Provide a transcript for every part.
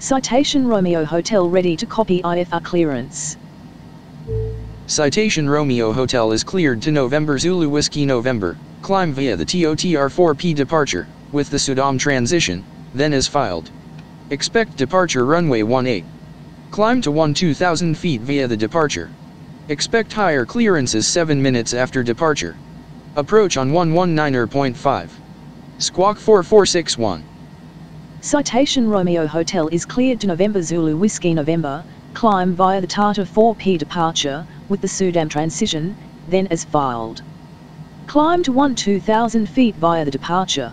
Citation Romeo Hotel ready to copy IFR clearance. Citation Romeo Hotel is cleared to November Zulu Whiskey November, climb via the TOTR 4P departure, with the Sudam transition, then is filed. Expect departure runway 18. Climb to 12,000 feet via the departure. Expect higher clearances 7 minutes after departure. Approach on 119.5. Squawk 4461. Citation Romeo Hotel is cleared to November Zulu Whiskey November, climb via the TOTR 4P departure, with the Sudam transition, then as filed. Climb to 12,000 feet via the departure.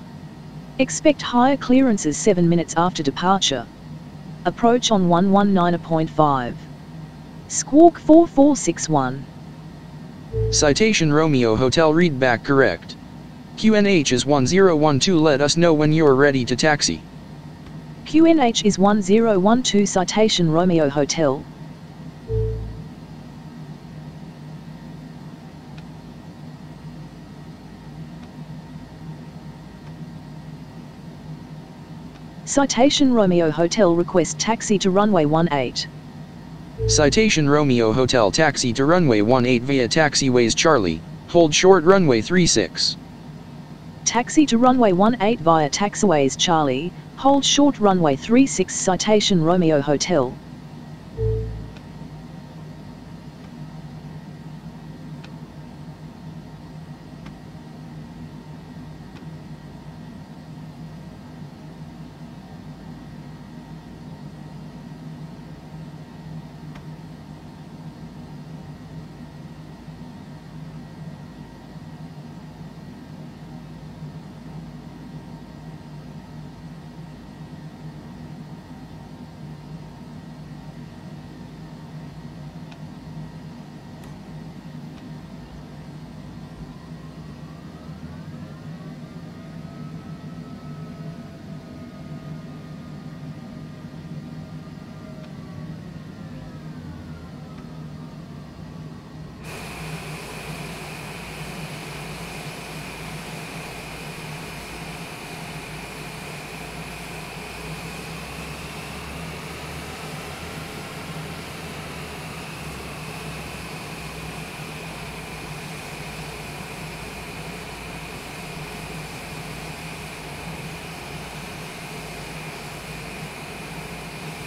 Expect higher clearances 7 minutes after departure. Approach on 119.5. Squawk 4461. Citation Romeo Hotel read back correct. QNH is 1012, let us know when you're ready to taxi. QNH is 1012 Citation Romeo Hotel. Citation Romeo Hotel request taxi to runway 18. Citation Romeo Hotel taxi to runway 18 via taxiways Charlie, hold short runway 36. Taxi to runway 18 via taxiways Charlie, hold short runway 36 Citation Romeo Hotel.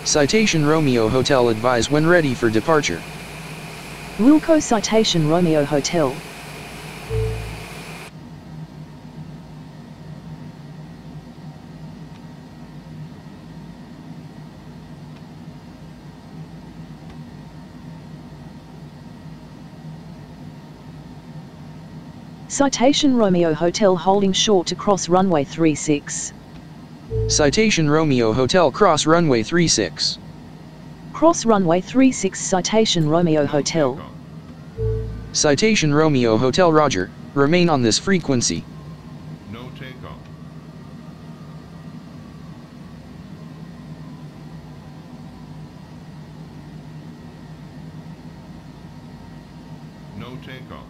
Citation Romeo Hotel advise when ready for departure. Wilco Citation Romeo Hotel. Citation Romeo Hotel holding short to cross runway 36. Citation Romeo Hotel cross runway 36. Cross runway 36 Citation Romeo Hotel. Citation Romeo Hotel roger, remain on this frequency. No takeoff. No takeoff.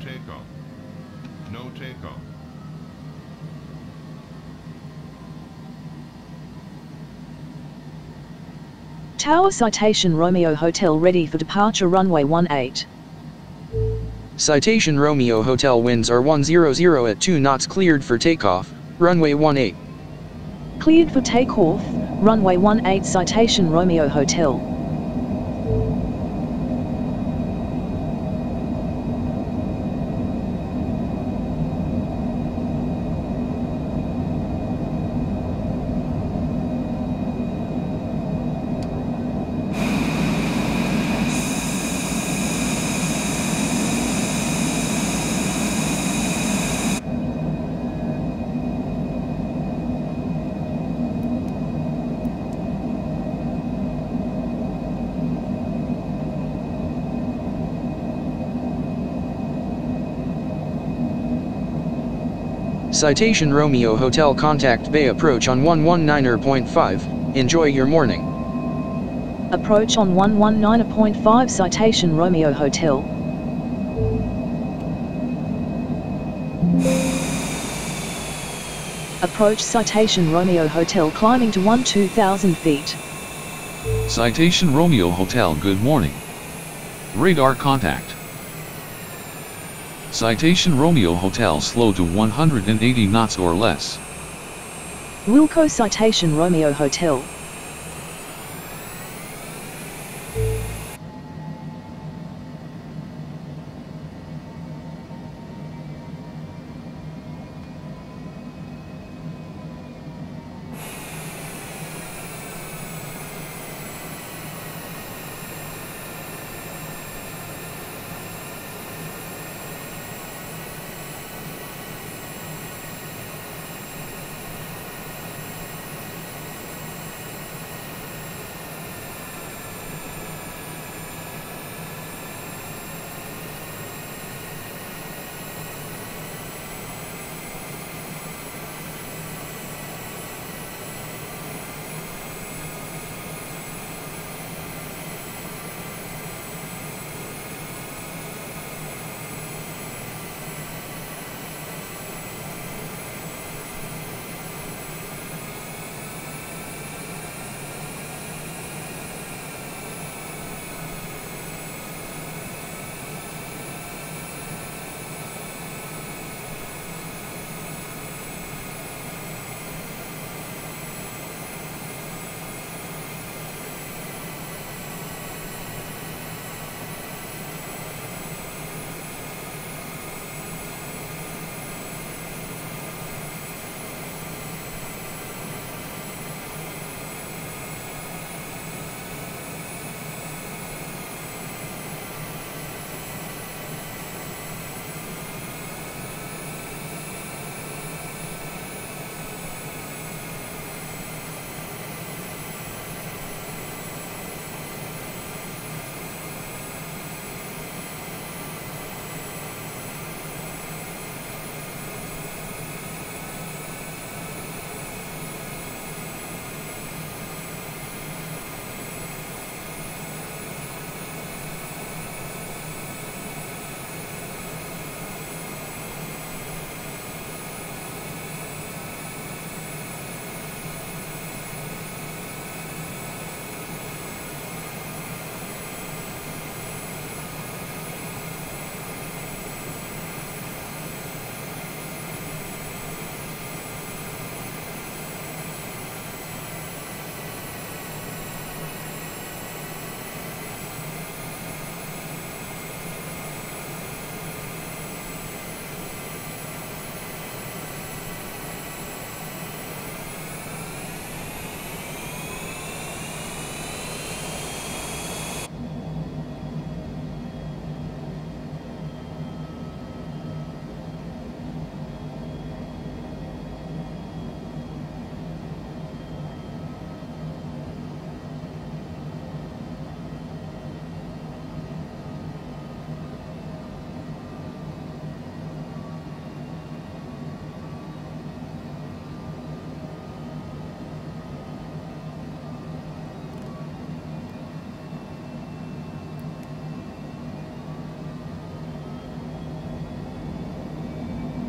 takeoff. No takeoff. Tower Citation Romeo Hotel ready for departure runway 18. Citation Romeo Hotel winds are 100 at 2 knots cleared for takeoff, runway 18. Cleared for takeoff, runway 18 Citation Romeo Hotel. Citation Romeo Hotel Contact Bay approach on 119.5, enjoy your morning. Approach on 119.5 Citation Romeo Hotel. Approach Citation Romeo Hotel climbing to 12,000 feet. Citation Romeo Hotel good morning. Radar contact. Citation Romeo Hotel slow to 180 knots or less. Wilco Citation Romeo Hotel.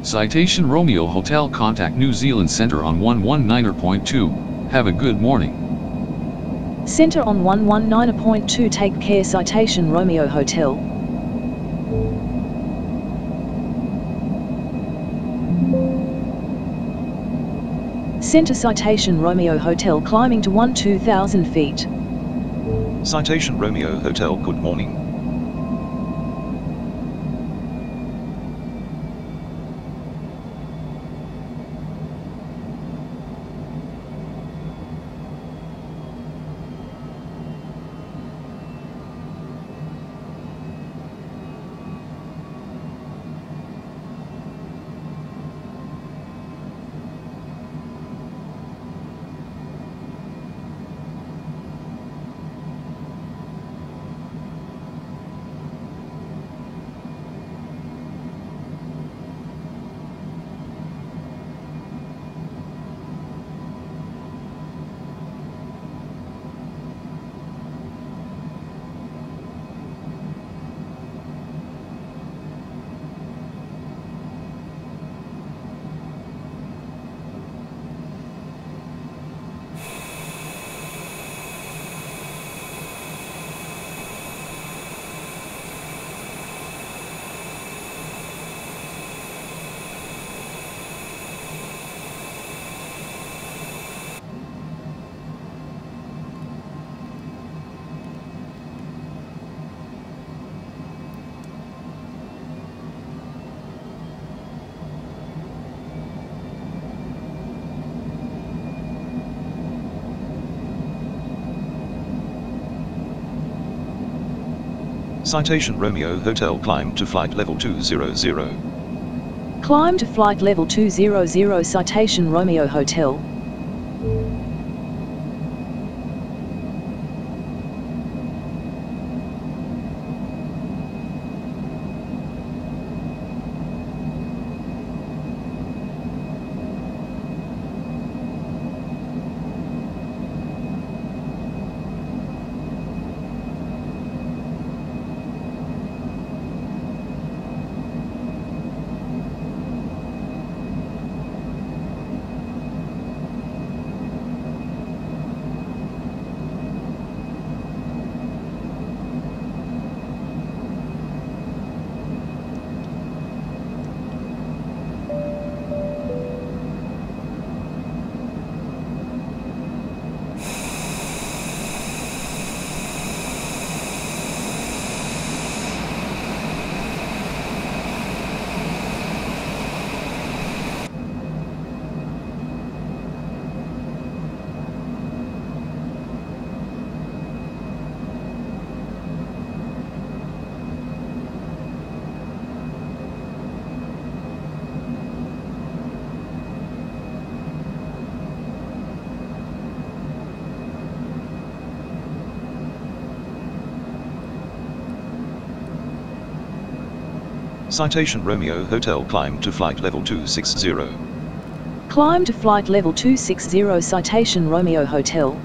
Citation Romeo Hotel, contact New Zealand Centre on 119.2, have a good morning. Centre on 119.2, take care, Citation Romeo Hotel. Centre Citation Romeo Hotel climbing to 12,000 feet. Citation Romeo Hotel, good morning. Citation Romeo Hotel, climb to flight level 200. Climb to flight level 200, Citation Romeo Hotel. Citation Romeo Hotel, climb to flight level 260. Climb to flight level 260, Citation Romeo Hotel.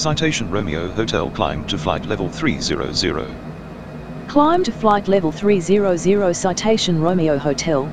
Citation Romeo Hotel, climb to flight level 300. Climb to flight level 300, Citation Romeo Hotel.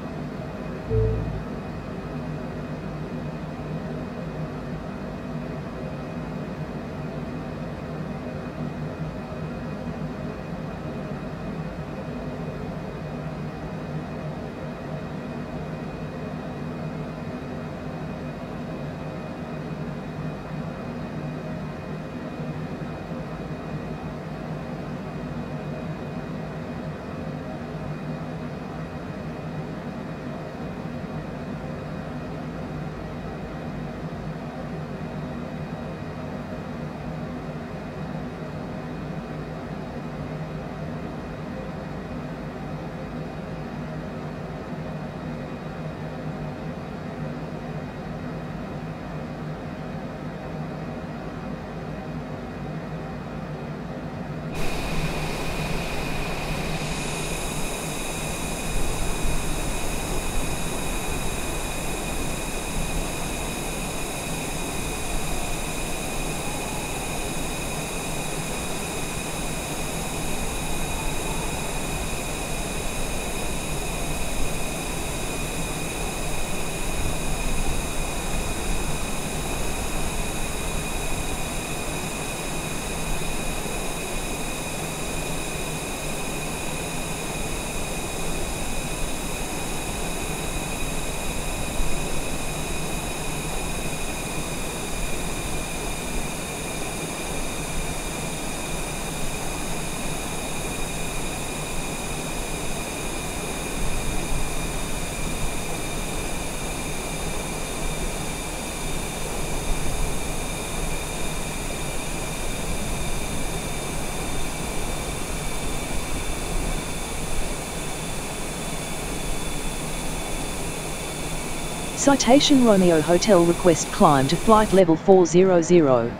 Citation Romeo Hotel request climb to flight level 400.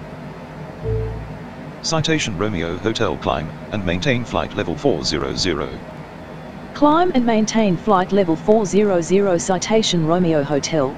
Citation Romeo Hotel climb and maintain flight level 400. Climb and maintain flight level 400 Citation Romeo Hotel.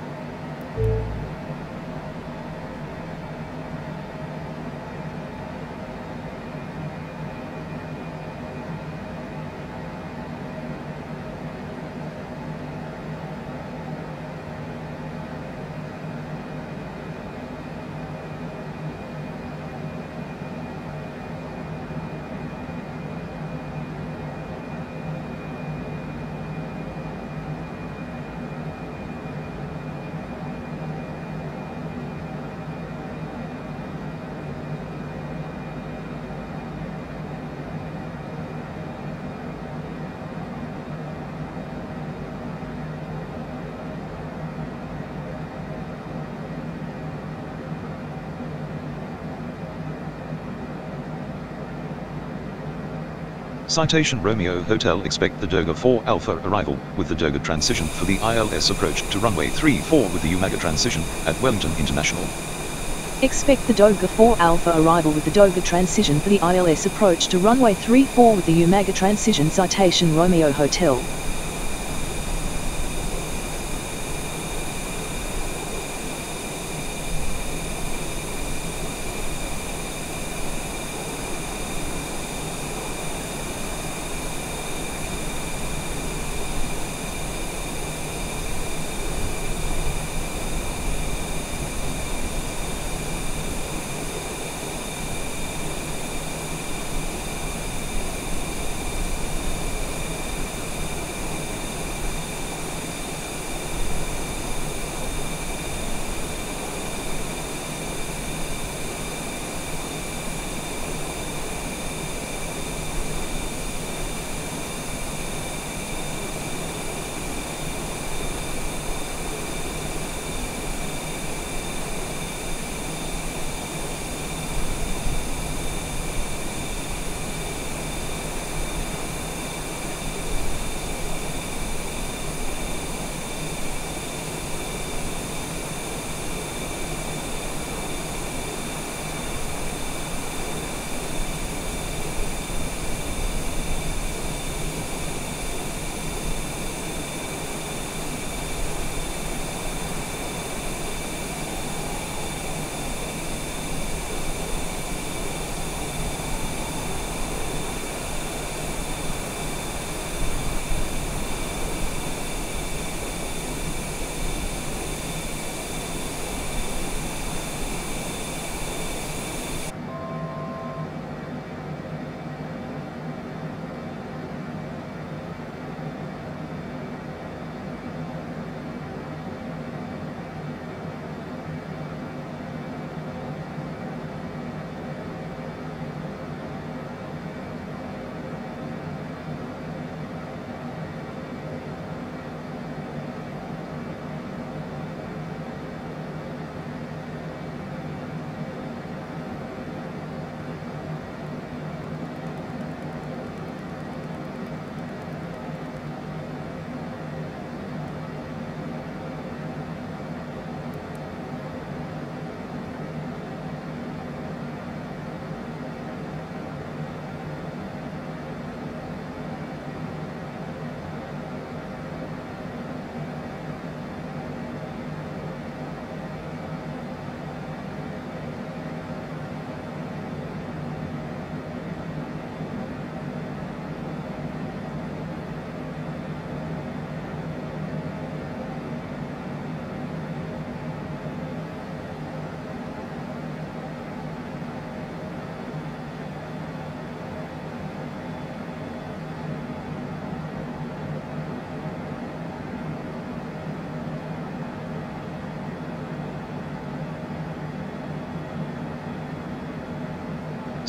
Citation Romeo Hotel expect the Doga 4 Alpha arrival, with the Doga transition for the ILS approach to runway 34 with the UMAGA transition, at Wellington International. Expect the Doga 4 Alpha arrival with the Doga transition for the ILS approach to runway 34 with the UMAGA transition Citation Romeo Hotel.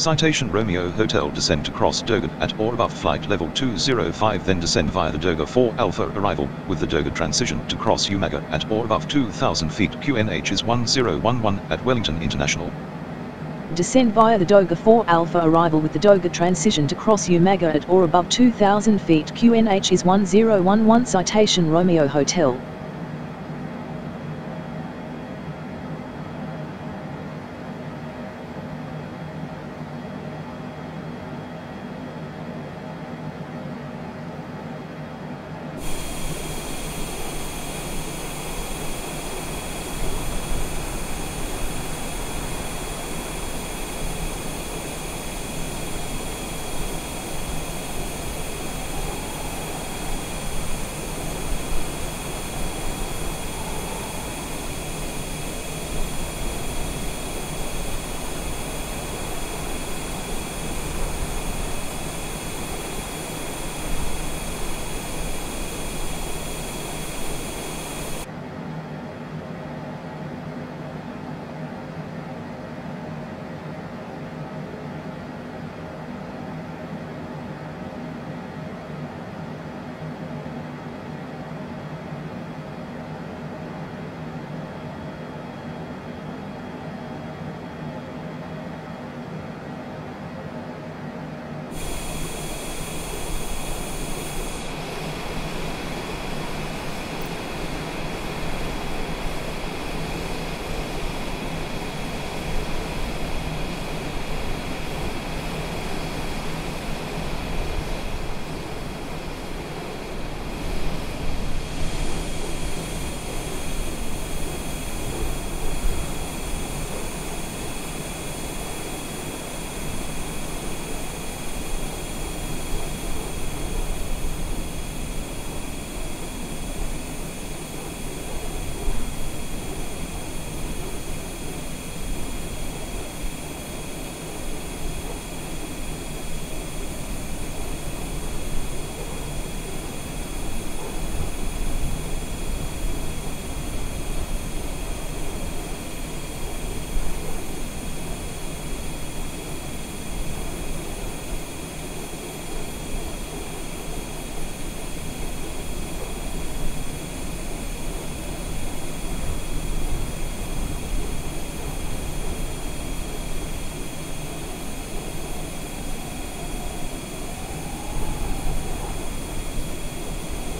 Citation Romeo Hotel descend to cross Doga at or above flight level 205, then descend via the Doga 4 Alpha arrival, with the Doga transition to cross UMAGA at or above 2,000 feet. QNH is 1011 at Wellington International. Descend via the Doga 4 Alpha arrival with the Doga transition to cross UMAGA at or above 2,000 feet. QNH is 1011 Citation Romeo Hotel.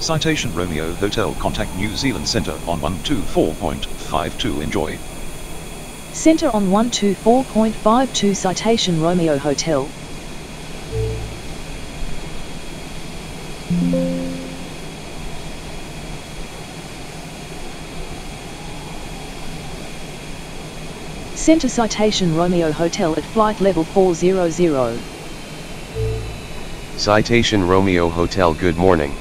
Citation Romeo Hotel, contact New Zealand Centre on 124.52, enjoy. Centre on 124.52, Citation Romeo Hotel. Centre Citation Romeo Hotel at flight level 400. Citation Romeo Hotel, good morning.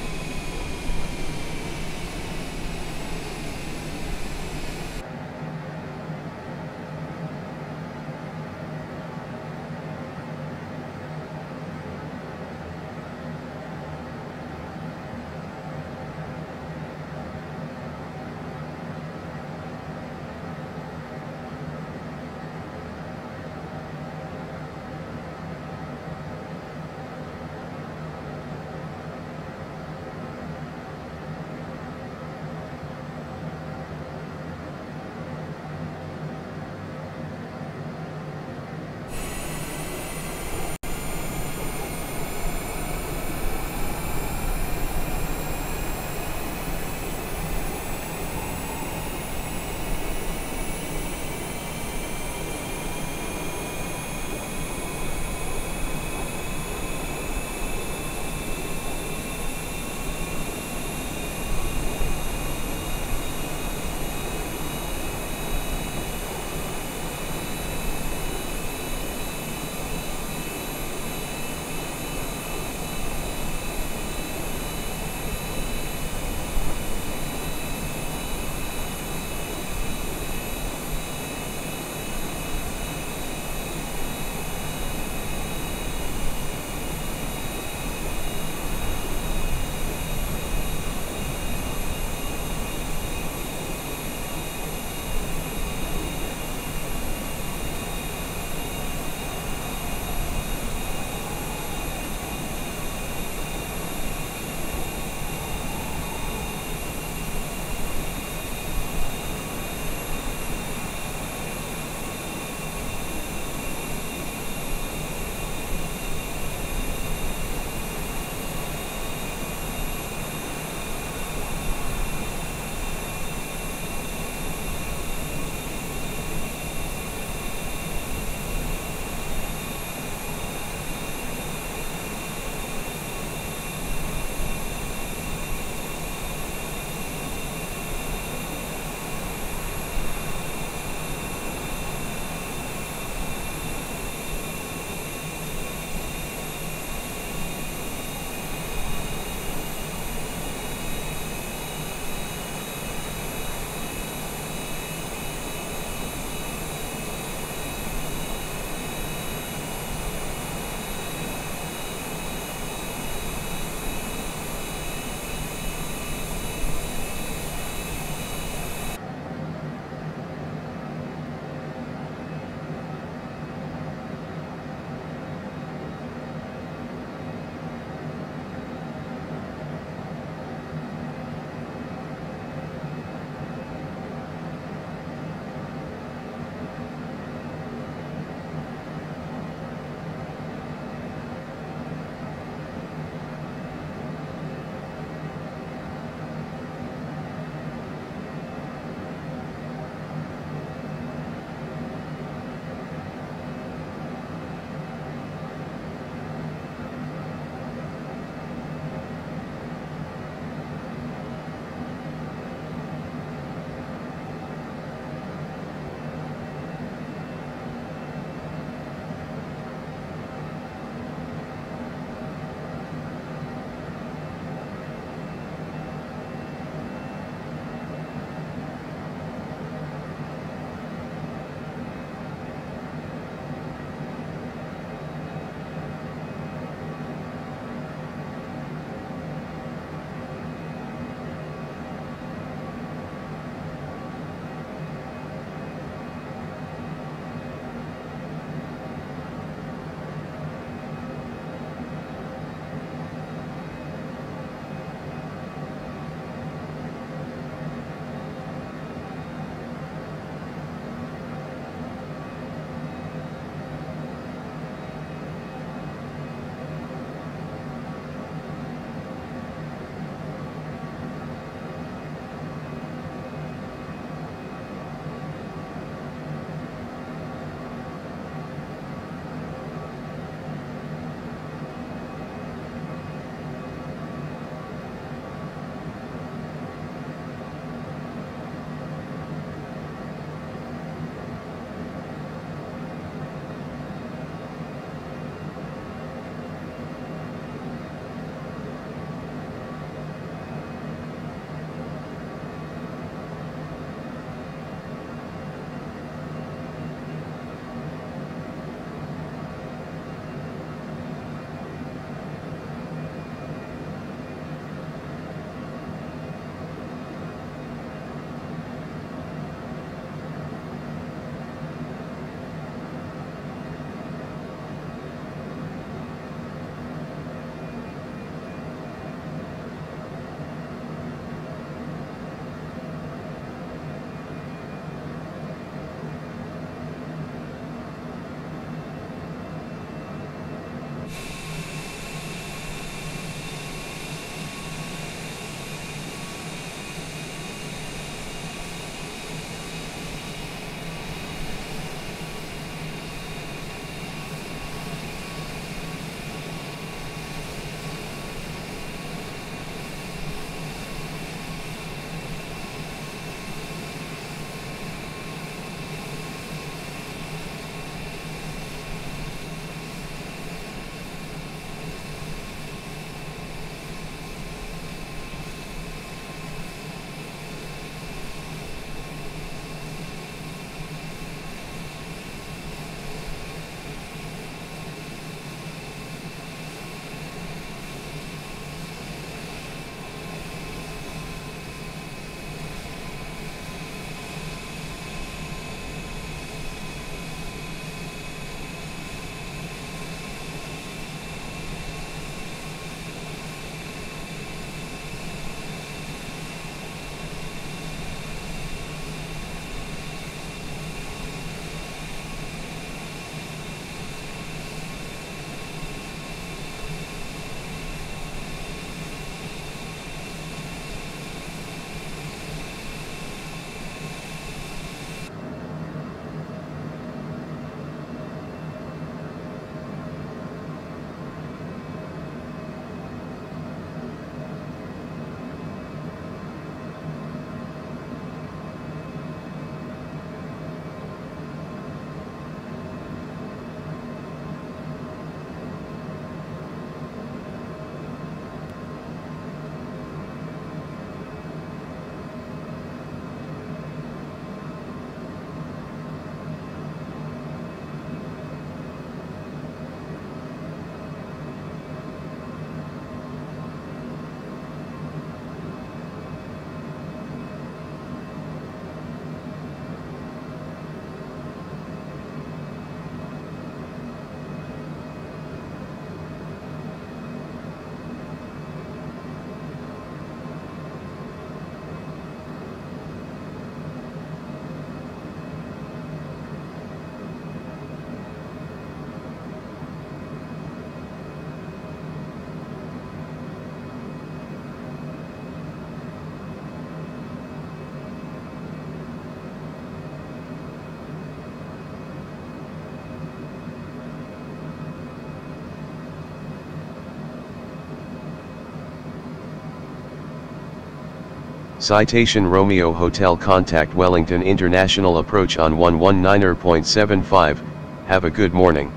Citation Romeo Hotel Contact Wellington International Approach on 119.75, have a good morning.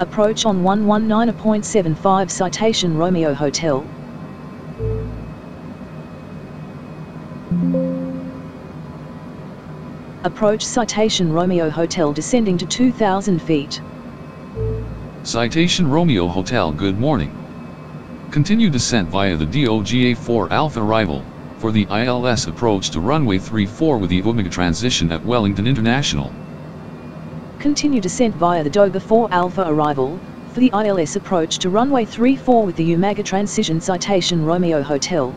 Approach on 119.75 Citation Romeo Hotel. Approach Citation Romeo Hotel descending to 2,000 feet. Citation Romeo Hotel good morning. Continue descent via the DOGA 4 Alpha arrival, for the ILS approach to runway 34 with the UMAGA transition at Wellington International. Continue descent via the Doga 4 Alpha arrival, for the ILS approach to runway 34 with the UMAGA transition Citation Romeo Hotel.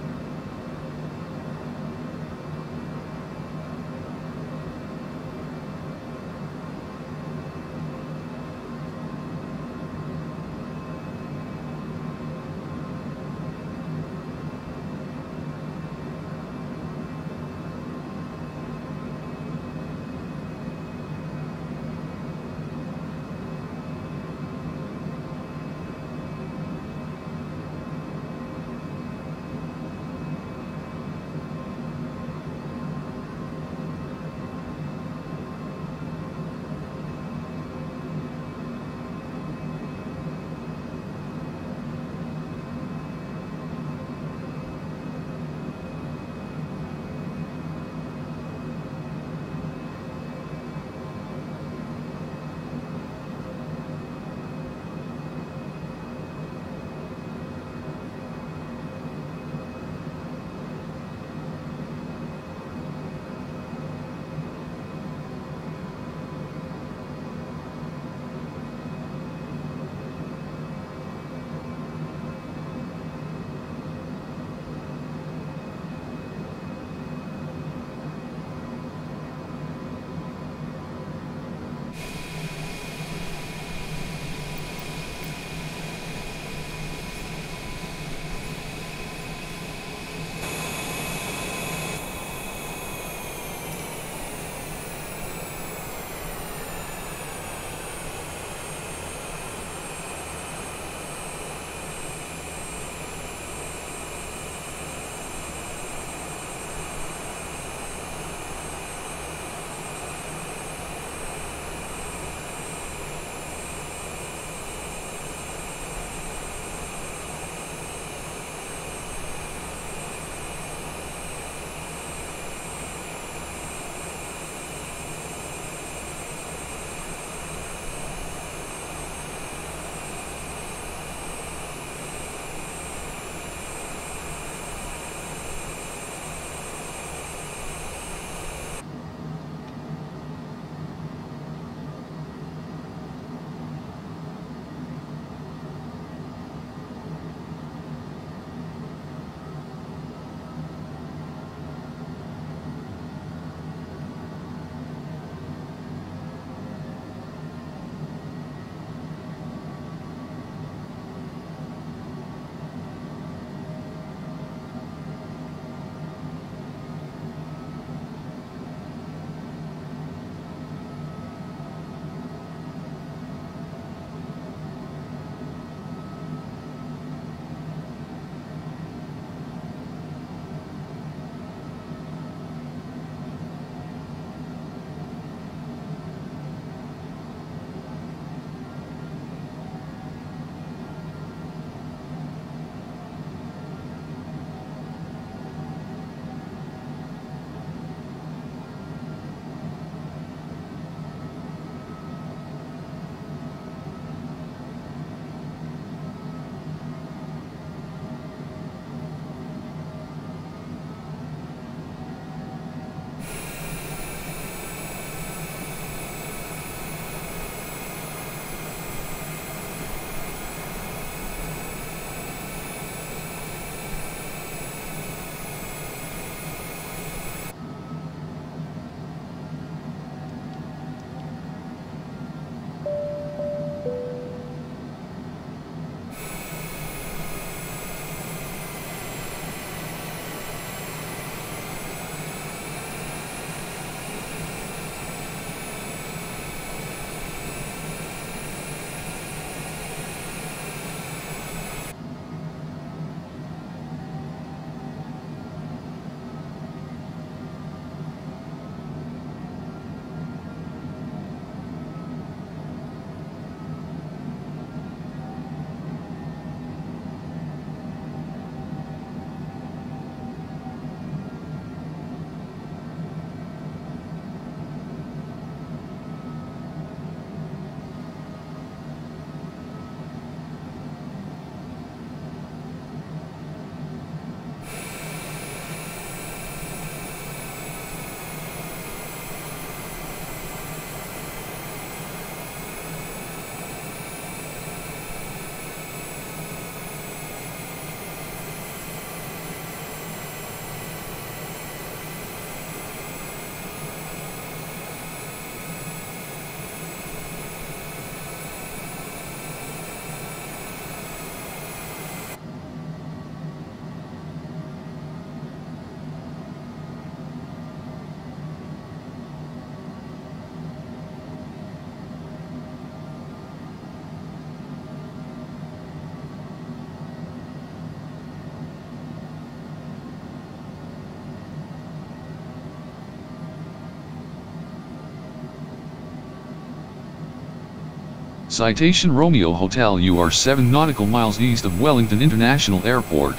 Citation Romeo Hotel. You are 7 nautical miles east of Wellington International Airport.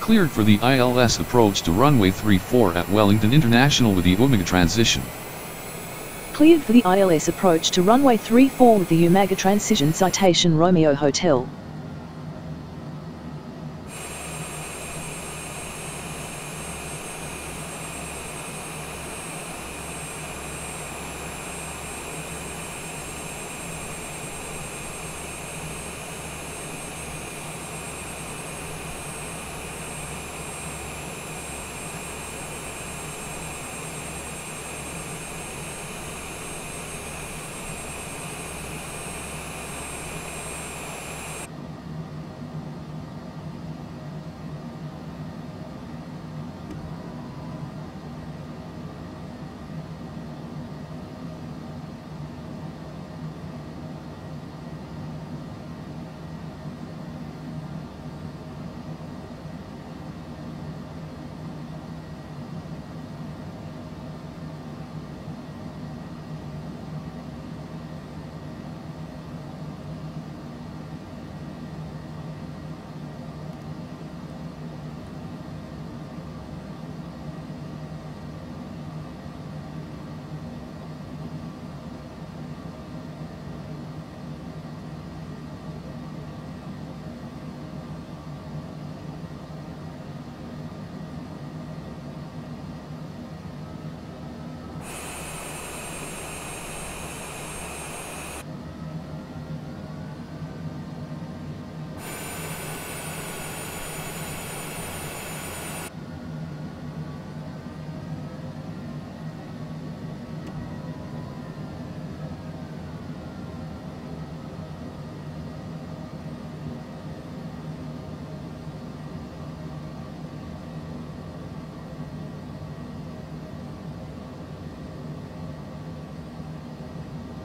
Cleared for the ILS approach to runway 34 at Wellington International with the UMAGA transition. Cleared for the ILS approach to runway 34 with the UMAGA transition. Citation Romeo Hotel.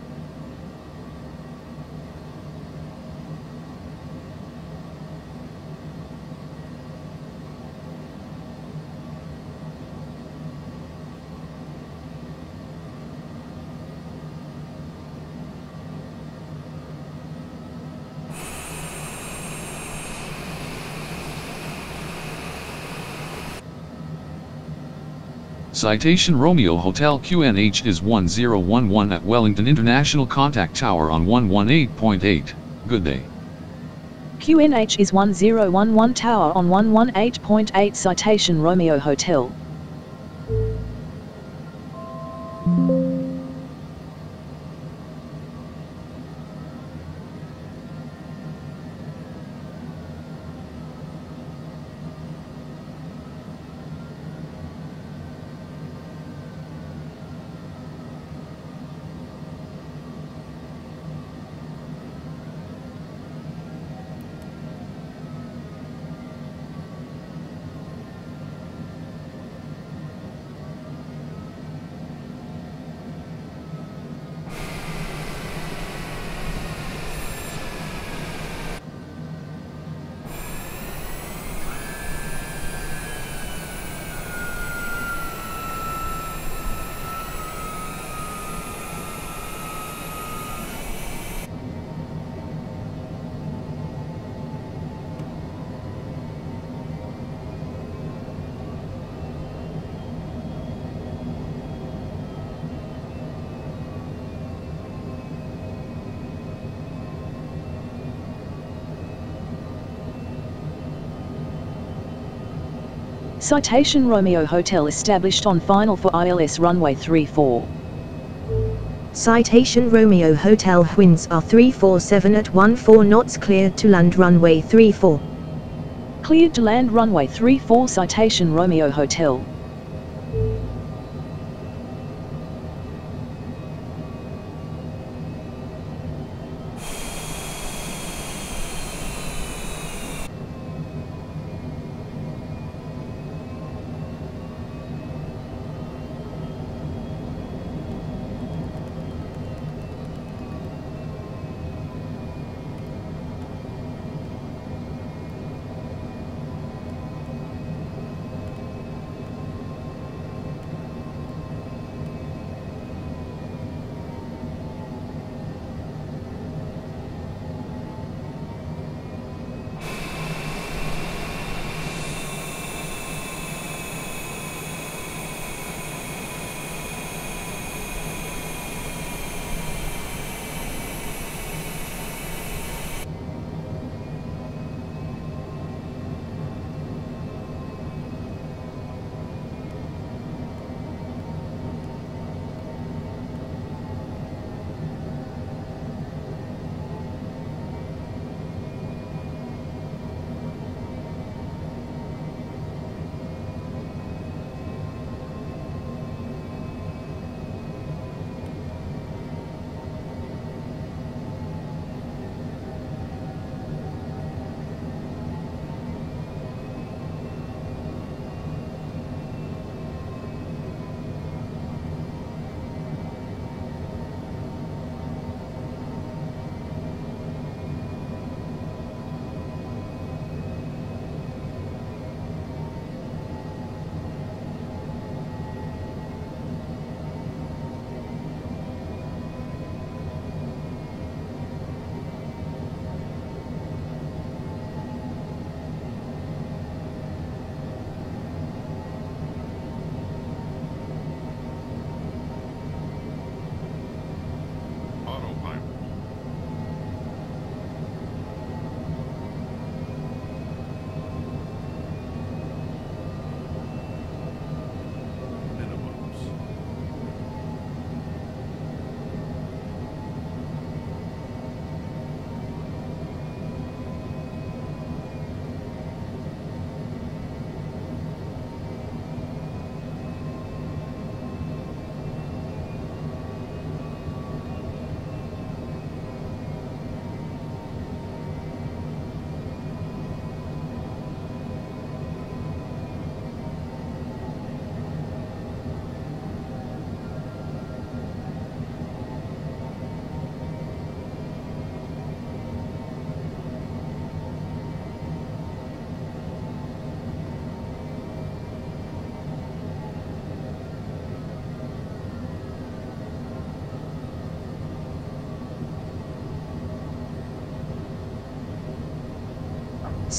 Citation Romeo Hotel. QNH is 1011 at Wellington International. Contact tower on 118.8. Good day. QNH is 1011 tower on 118.8. Citation Romeo Hotel. Citation Romeo Hotel established on final for ILS runway 34. Citation Romeo Hotel. Winds are 347 at 14 knots. Cleared to land runway 34. Cleared to land runway 34. Citation Romeo Hotel.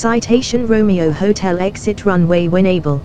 Citation Romeo Hotel exit runway when able.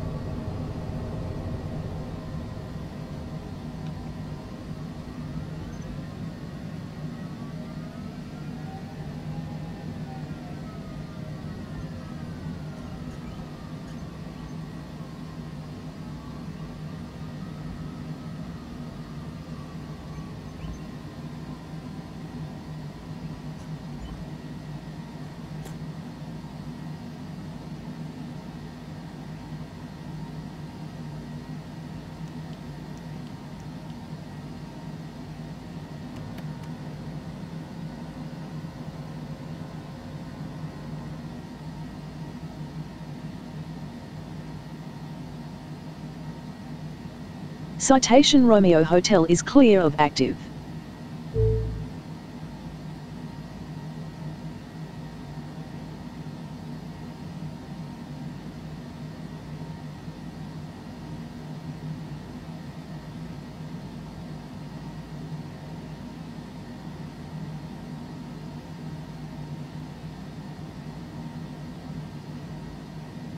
Citation Romeo Hotel is clear of active.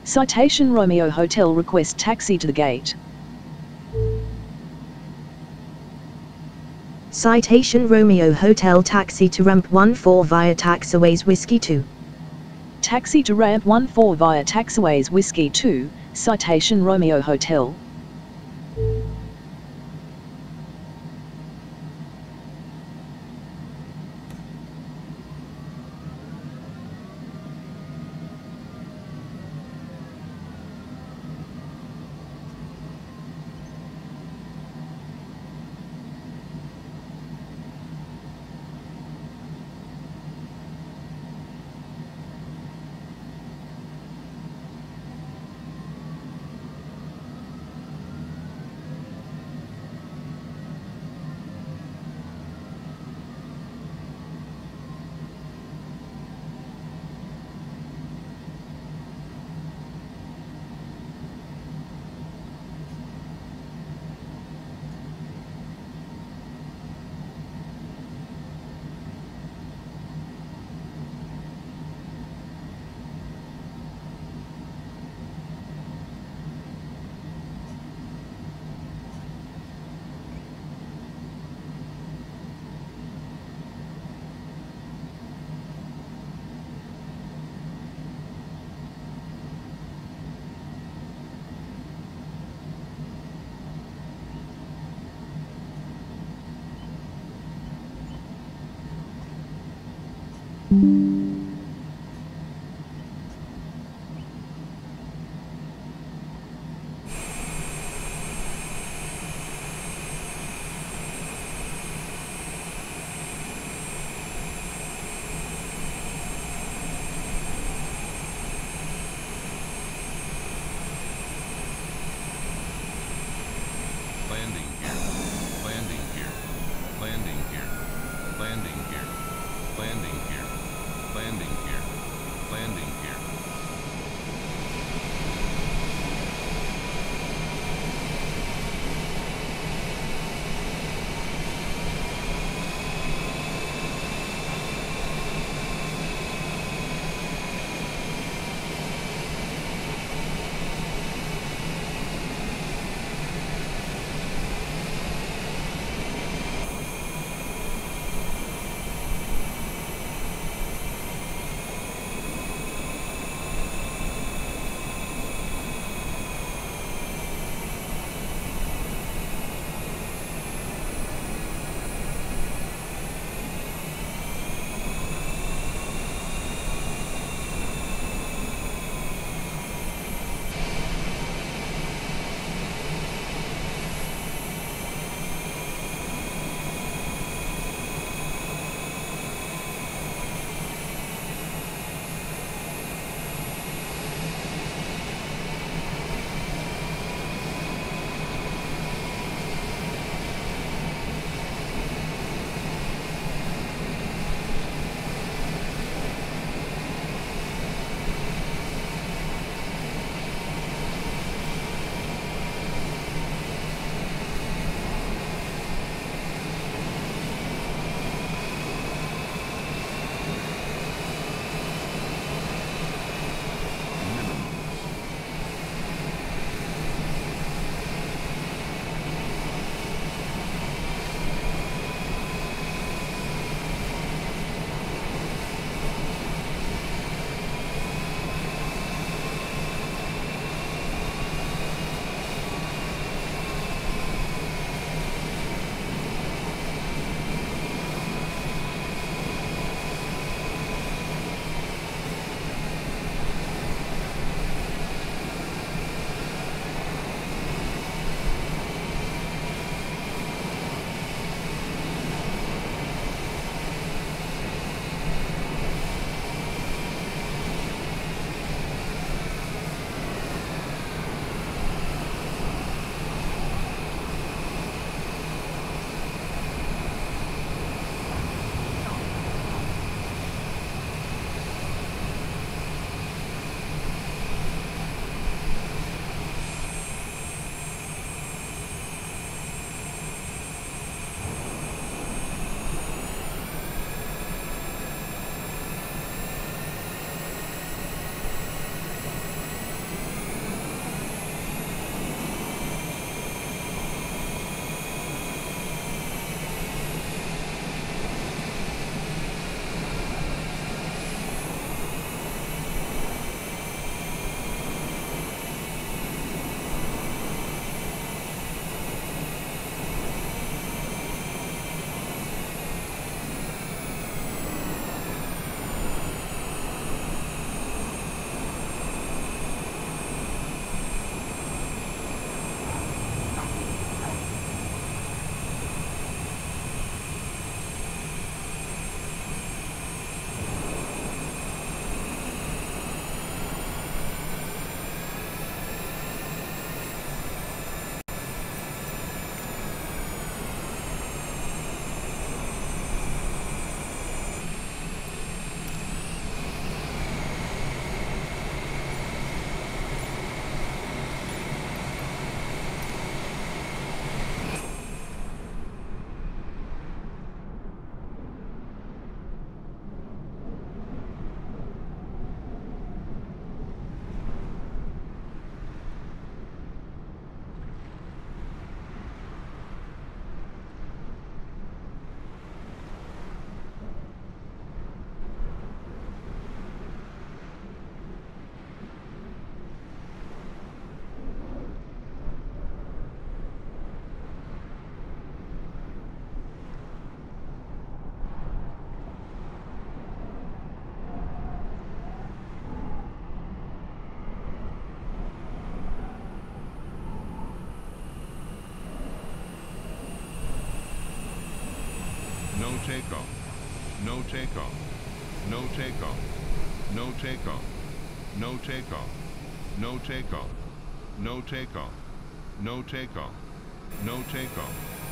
Citation Romeo Hotel requests taxi to the gate. Citation Romeo Hotel taxi to ramp 14 via taxiways Whiskey 2. Taxi to ramp 14 via taxiways Whiskey 2, Citation Romeo Hotel. Landing here. takeoff. No takeoff. No takeoff. No takeoff. No takeoff. No takeoff. No takeoff. No takeoff.